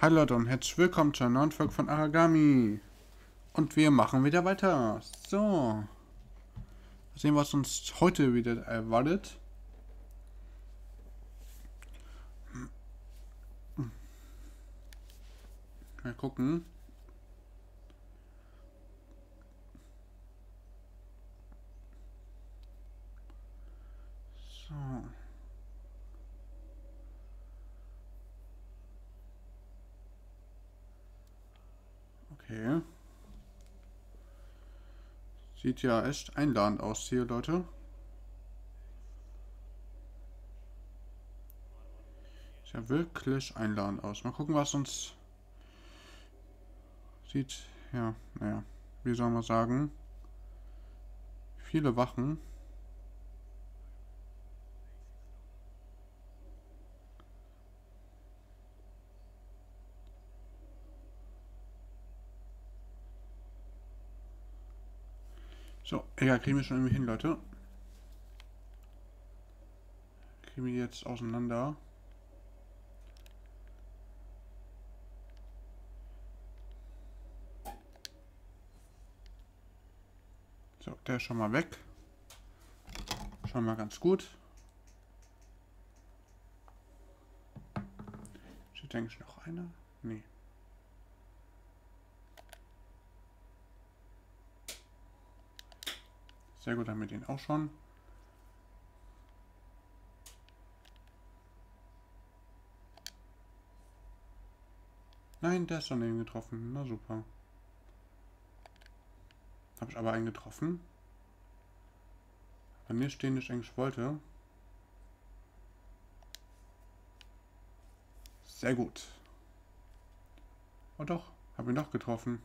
Hi Leute und herzlich willkommen zu einer neuen Folge von Aragami. Und wir machen wieder weiter. So. Mal sehen, was uns heute wieder erwartet. Mal gucken. So. Okay. Sieht ja echt einladend aus hier, Leute. Sieht ja wirklich einladend aus. Mal gucken, was uns sieht. Ja, naja. Wie soll man sagen? Viele Wachen. So, egal, kriegen wir schon irgendwie hin, Leute. Kriegen wir jetzt auseinander. So, der ist schon mal weg. Schon mal ganz gut. Steht eigentlich noch einer? Nee. Sehr gut, haben wir den auch schon. Nein, der ist daneben getroffen. Na super. Habe ich aber einen getroffen. Bei mir stehen, den ich eigentlich wollte. Sehr gut. Oh doch, habe ihn doch getroffen.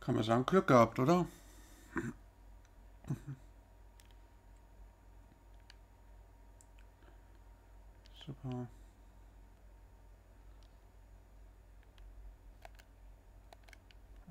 Kann man sagen, Glück gehabt, oder? Super.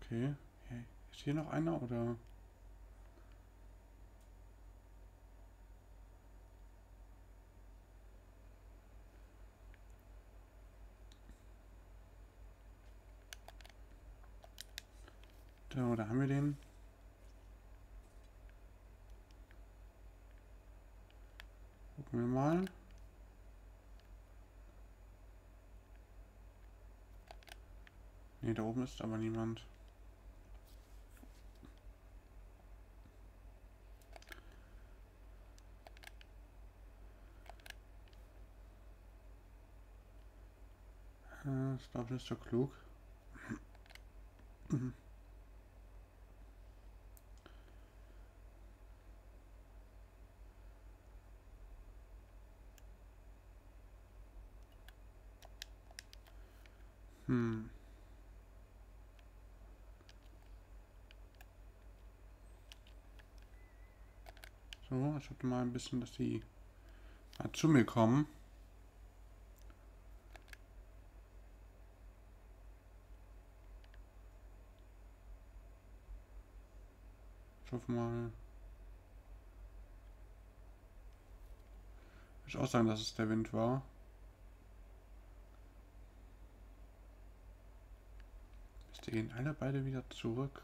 Okay. Ist hier noch einer, oder? So, da haben wir den. Gucken wir mal. Ne, da oben ist aber niemand. Das glaube ich nicht so klug. So, ich hoffe mal ein bisschen, dass die zu mir kommen. Ich hoffe mal. Ich würde auch sagen, dass es der Wind war. Die gehen alle beide wieder zurück.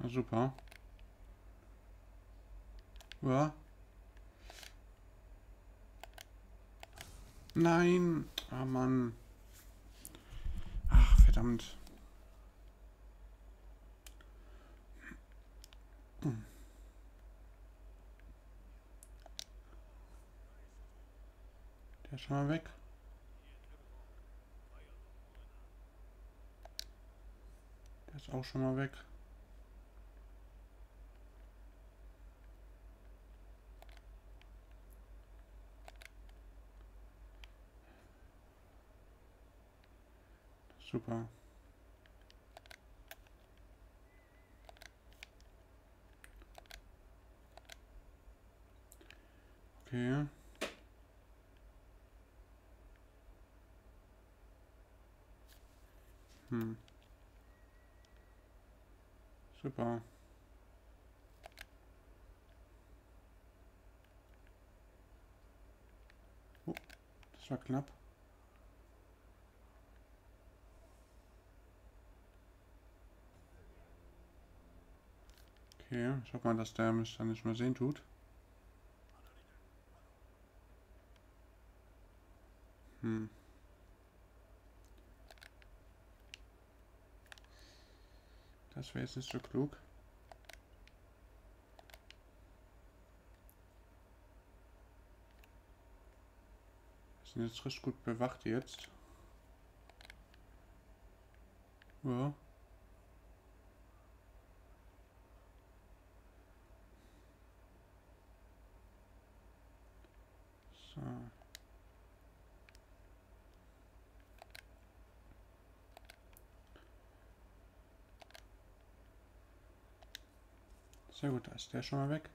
Na super. Ja. Nein. Ah, Mann. Ach, verdammt. Der ist schon mal weg. Der ist auch schon mal weg. Super. Okay. Super. Oh, das war knapp. Okay, ich hoffe mal, dass der mich dann nicht mehr sehen tut. Das wäre jetzt nicht so klug. Wir sind jetzt richtig gut bewacht jetzt. Ja. So. Sehr gut, da ist der schon mal weg.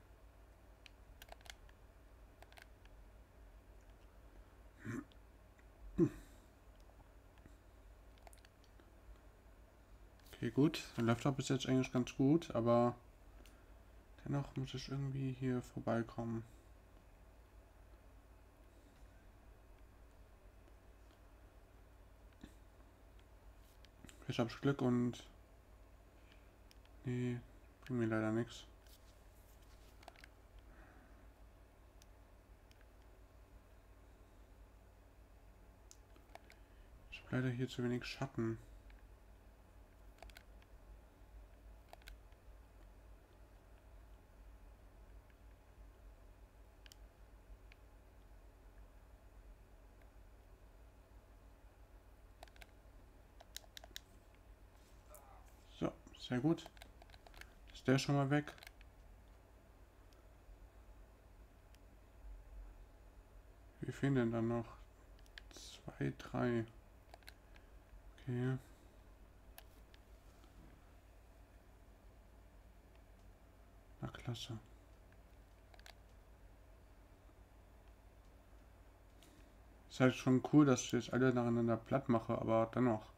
Okay, gut. Dann läuft er bis jetzt eigentlich ganz gut, aber dennoch muss ich irgendwie hier vorbeikommen. Ich habe Glück und... Nee, bringt mir leider nichts. Ich habe leider hier zu wenig Schatten. So, sehr gut. Ist der schon mal weg? Wie fehlen denn dann noch? 2, 3. Okay. Na klasse. Ist halt schon cool, dass ich jetzt alle nacheinander platt mache, aber dennoch.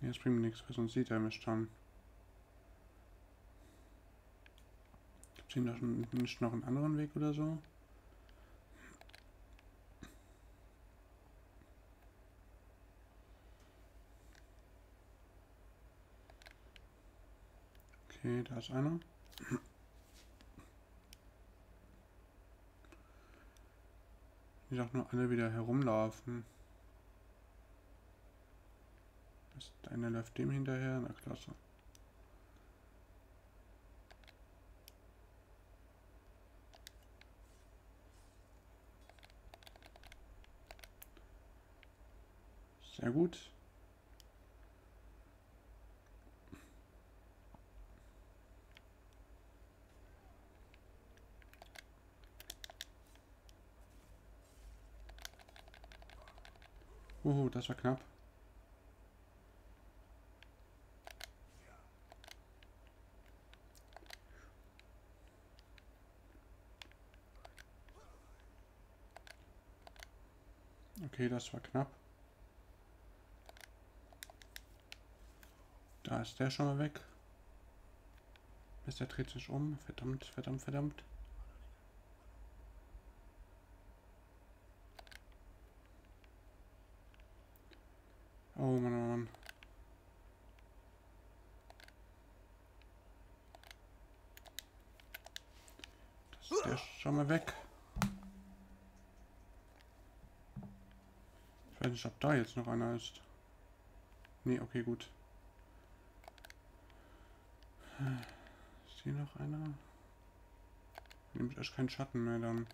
Jetzt bringt mir nichts, weil sonst sieht er mich dann. Gibt es hier nicht noch einen anderen Weg oder so? Okay, da ist einer. Ich darf nur alle wieder herumlaufen. Einer läuft dem hinterher, na klasse. Sehr gut. Oh, das war knapp. Okay, das war knapp. Da ist der schon mal weg. Mist, der dreht sich um. Verdammt, verdammt, verdammt. Oh Mann, oh Mann. Das ist der schon mal weg. Ich weiß nicht, ob da jetzt noch einer ist. Nee, okay, gut. Ist hier noch einer? Nehme ich echt keinen Schatten mehr dann.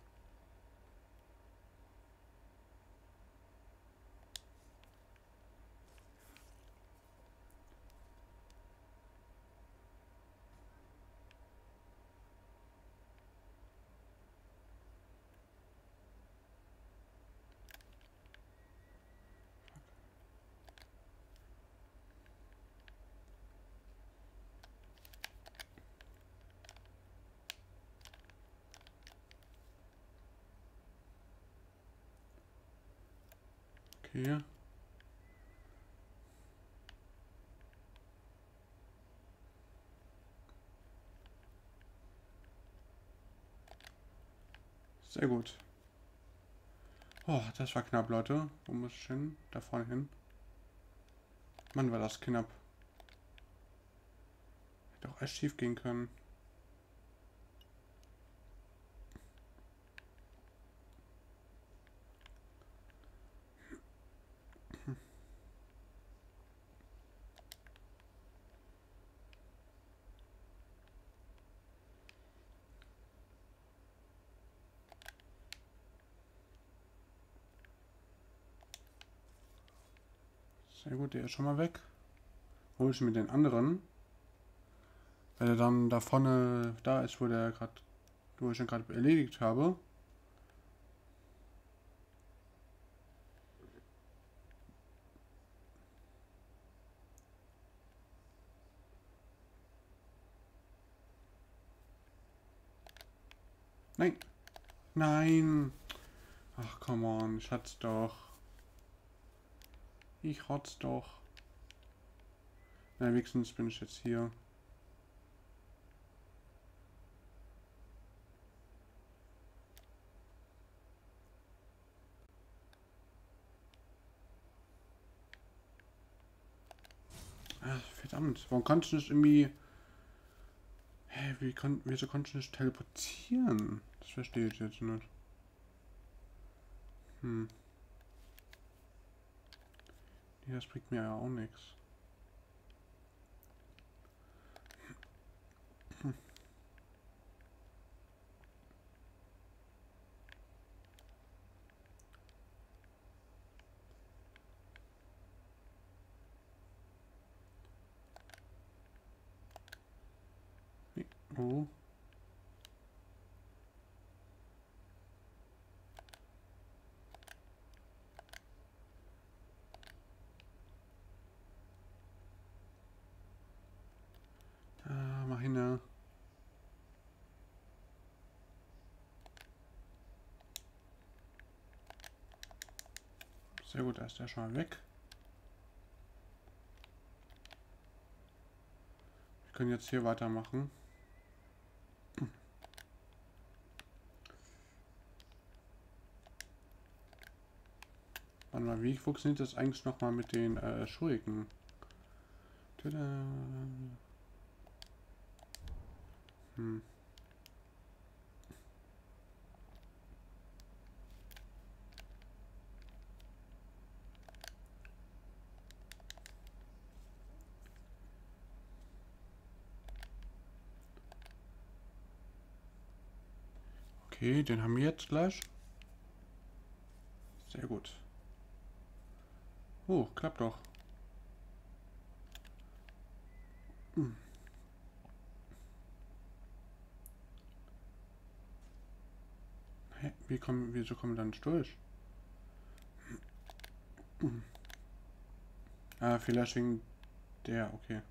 Hier. Sehr gut. Oh, das war knapp, Leute. Wo muss ich hin? Da vorne hin. Mann, war das knapp. Hätte auch echt schief gehen können. Sehr gut, der ist schon mal weg. Hol ich mir den anderen. Weil er dann da vorne da ist, wo der gerade, wo ich ihn gerade erledigt habe. Nein. Nein. Ach, come on, ich hat's doch. Ich hat's doch. Na, wenigstens bin ich jetzt hier. Ach, verdammt. Warum konnte ich nicht irgendwie... Hä, wieso konnte ich nicht teleportieren? Das verstehe ich jetzt nicht. Hm. Das bringt mir ja auch nichts. Oh. Sehr gut, da ist der schon mal weg. Wir können jetzt hier weitermachen. Warte mal, wie funktioniert das eigentlich nochmal mit den Schuriken? Tada. Hm. Okay, den haben wir jetzt gleich. Sehr gut. Oh, klappt doch. Hm. Hä, wieso kommen wir dann nicht durch? Hm. Ah, vielleicht wegen der, okay.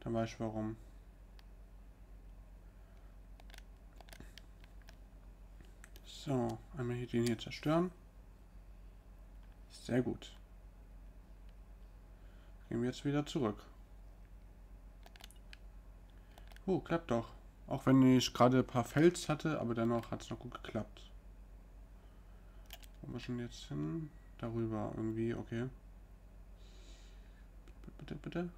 Dann weiß ich warum. So, einmal hier den hier zerstören. Sehr gut. Gehen wir jetzt wieder zurück. Oh, klappt doch. Auch wenn ich gerade ein paar Fels hatte, aber dennoch hat es noch gut geklappt. Wo müssen wir jetzt hin? Darüber irgendwie, okay. Bitte, bitte.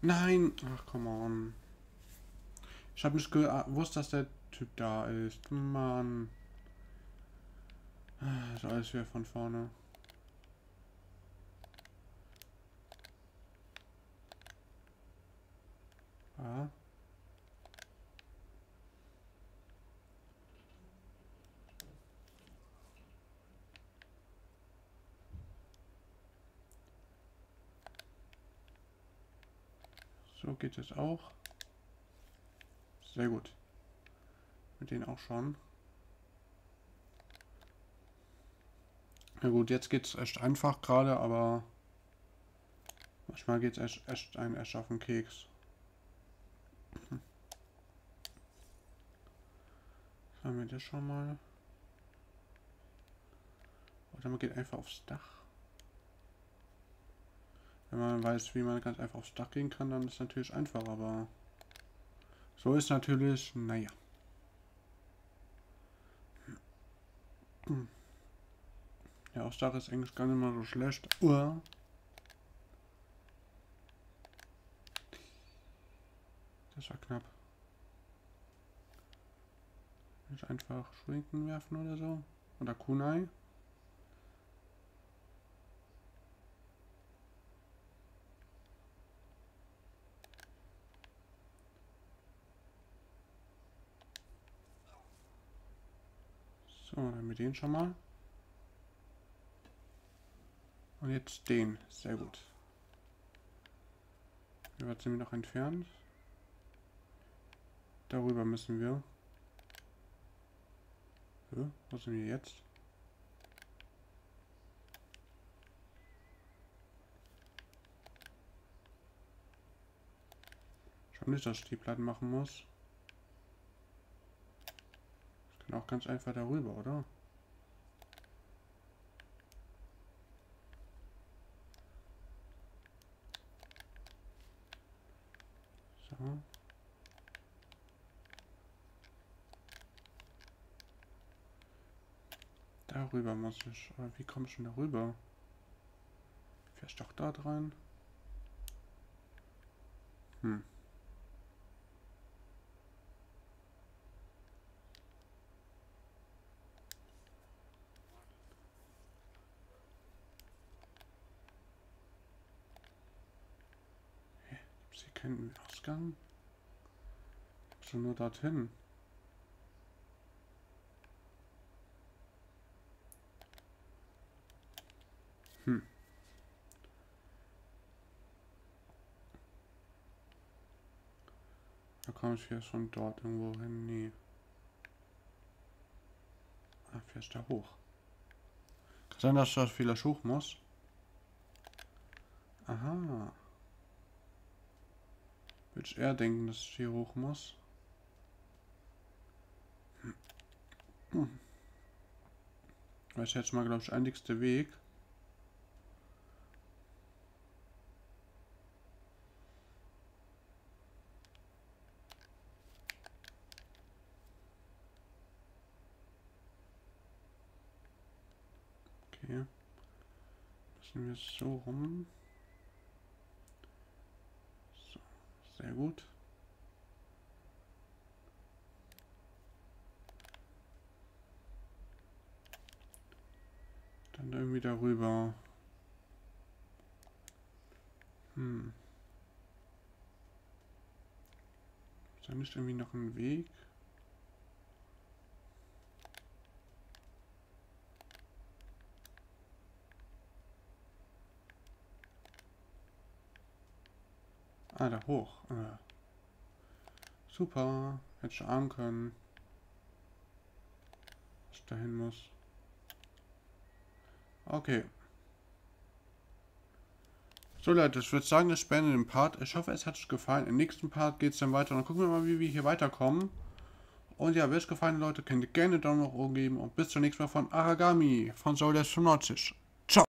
Nein! Ach, come on. Ich habe nicht gewusst, dass der Typ da ist. Mann. Das ist alles wieder von vorne. Ah. So geht es auch. Sehr gut. Mit denen auch schon. Na gut, jetzt geht es echt einfach gerade, aber manchmal geht es echt auf den Keks. Haben wir das schon mal? Oder man geht einfach aufs Dach. Wenn man weiß, wie man ganz einfach aufs Dach gehen kann, dann ist es natürlich einfach, aber so ist natürlich, naja. Ja, aufs Dach ist Englisch gar nicht mal so schlecht. Das war knapp. Nicht einfach Schuriken werfen oder so. Oder Kunai. So, dann mit denen schon mal. Und jetzt den. Sehr gut. Wir werden nämlich noch entfernt. Darüber müssen wir. So, was sind wir jetzt? Schon nicht, dass ich die Platten machen muss. Ich kann auch ganz einfach darüber, oder? So. Darüber muss ich. Aber wie komme ich denn darüber? Vielleicht doch da rein. Gibt es hier keinen Ausgang? Schon nur dorthin. Da komme ich hier schon dort irgendwo hin. Nee. Ah, fährst da hoch. Kann sein, dass das vielleicht hoch muss. Aha. Würde ich eher denken, dass ich hier hoch muss. Das ist jetzt mal, glaube ich, der einzigste Weg. Wir so rum. So, sehr gut. Dann irgendwie darüber. Ist da nicht irgendwie noch ein Weg? Ah, da hoch. Super. Hätte ich ahnen können, dass ich dahin muss. Okay. So Leute, ich würde sagen, das beende den Part. Ich hoffe, es hat euch gefallen. Im nächsten Part geht es dann weiter. Dann gucken wir mal, wie wir hier weiterkommen. Und ja, wenn es gefallen hat, Leute, könnt ihr gerne einen Daumen nach oben geben. Und bis zum nächsten Mal von Aragami von Soul 95.